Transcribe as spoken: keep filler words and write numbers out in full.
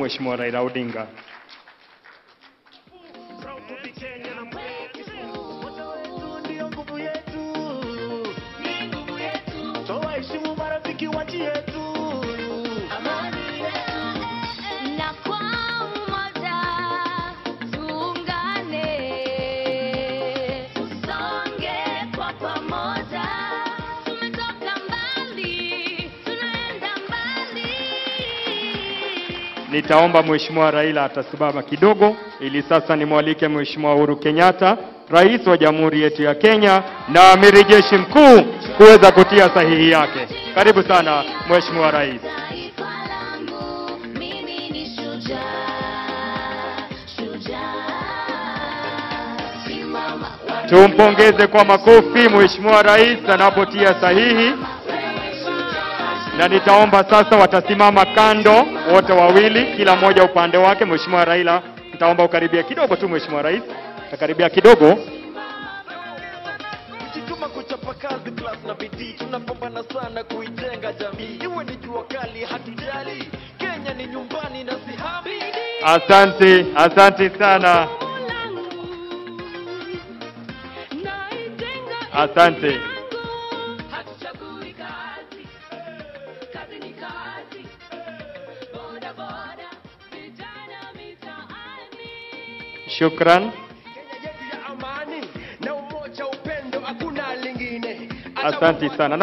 Mheshimiwa Raila Odinga. Nitaomba Mheshimiwa Raila atasimama kidogo ili sasa nimwalike Mheshimiwa Uhuru Kenyatta, Rais wa Jamhuri yetu ya Kenya na Amiri Jeshi Mkuu kuweza kutia sahihi yake. Karibu sana Mheshimiwa Rais. Tumpongeze kwa makofi Mheshimiwa Rais anapotia sahihi. Na nitaomba sasa watasimama kando wote wawili, kila mmoja upande wake. Mheshimiwa Raila, nitaomba ukaribia kidogo tu Mheshimiwa Rais. Takaribia kidogo. Tujituma kuchapa kazi, class na bidii, tunapambana sana kuijenga jamii. Iwe ni jua kali hatujali, Kenya ni nyumbani na sihami. Asante, asante sana. Asante. Shukran. Asante sana.